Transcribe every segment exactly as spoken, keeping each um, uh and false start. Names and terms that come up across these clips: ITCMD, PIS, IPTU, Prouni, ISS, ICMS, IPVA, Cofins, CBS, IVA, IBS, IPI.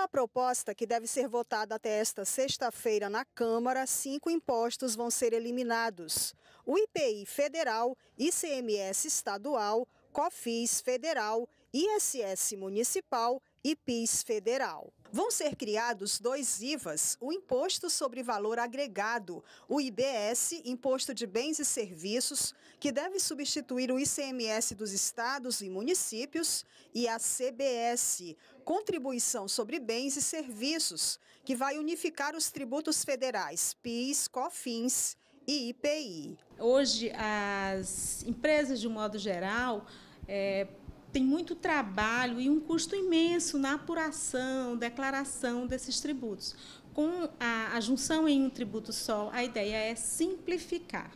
Pela proposta que deve ser votada até esta sexta-feira na Câmara, cinco impostos vão ser eliminados: o I P I federal, I C M S estadual, Cofins federal, I S S municipal e P I S federal. Vão ser criados dois I V As, o Imposto sobre Valor Agregado, o I B S, Imposto de Bens e Serviços, que deve substituir o I C M S dos estados e municípios, e a C B S, Contribuição sobre Bens e Serviços, que vai unificar os tributos federais, P I S, Cofins e I P I. Hoje, as empresas, de um modo geral, é... tem muito trabalho e um custo imenso na apuração, declaração desses tributos. Com a, a junção em um tributo só, a ideia é simplificar.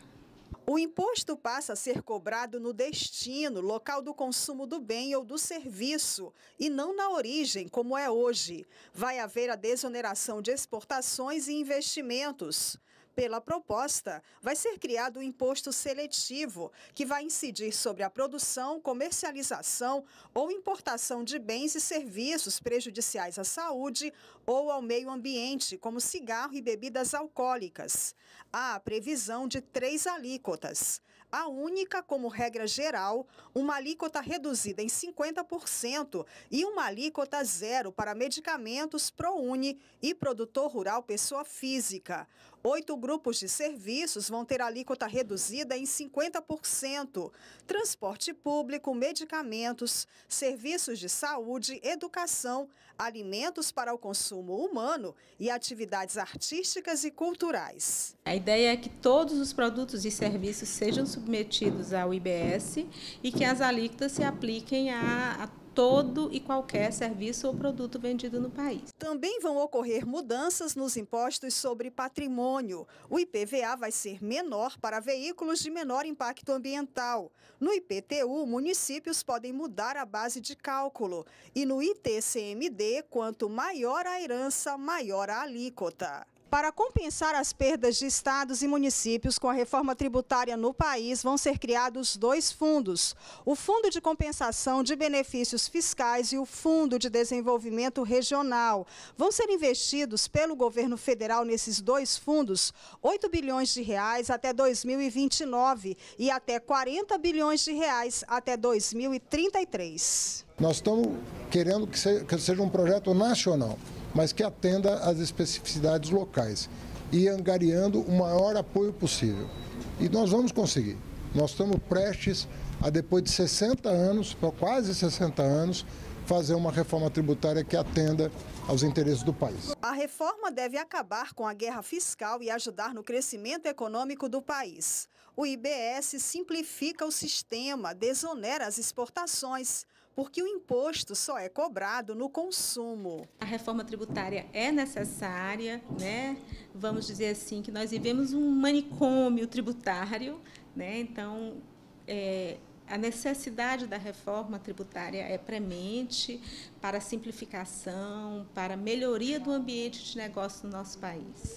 O imposto passa a ser cobrado no destino, local do consumo do bem ou do serviço, e não na origem, como é hoje. Vai haver a desoneração de exportações e investimentos. Pela proposta, vai ser criado um imposto seletivo, que vai incidir sobre a produção, comercialização ou importação de bens e serviços prejudiciais à saúde ou ao meio ambiente, como cigarro e bebidas alcoólicas. Há a previsão de três alíquotas. A única, como regra geral, uma alíquota reduzida em cinquenta por cento e uma alíquota zero para medicamentos, Prouni e produtor rural pessoa física. Oito grupos de serviços vão ter alíquota reduzida em cinquenta por cento. Transporte público, medicamentos, serviços de saúde, educação, alimentos para o consumo humano e atividades artísticas e culturais. A ideia é que todos os produtos e serviços sejam submetidos ao I B S e que as alíquotas se apliquem a, a todo e qualquer serviço ou produto vendido no país. Também vão ocorrer mudanças nos impostos sobre patrimônio. O I P V A vai ser menor para veículos de menor impacto ambiental. No I P T U, municípios podem mudar a base de cálculo. E no I T C M D, quanto maior a herança, maior a alíquota. Para compensar as perdas de estados e municípios com a reforma tributária no país, vão ser criados dois fundos: o Fundo de Compensação de Benefícios Fiscais e o Fundo de Desenvolvimento Regional. Vão ser investidos pelo governo federal nesses dois fundos oito bilhões de reais até dois mil e vinte e nove e até quarenta bilhões de reais até dois mil e trinta e três. Nós estamos querendo que seja um projeto nacional, mas que atenda às especificidades locais e angariando o maior apoio possível. E nós vamos conseguir. Nós estamos prestes a, depois de sessenta anos, quase sessenta anos, fazer uma reforma tributária que atenda aos interesses do país. A reforma deve acabar com a guerra fiscal e ajudar no crescimento econômico do país. O I B S simplifica o sistema, desonera as exportações, porque o imposto só é cobrado no consumo. A reforma tributária é necessária, né? Vamos dizer assim, que nós vivemos um manicômio tributário, né? Então, é, a necessidade da reforma tributária é premente para simplificação, para melhoria do ambiente de negócio no nosso país.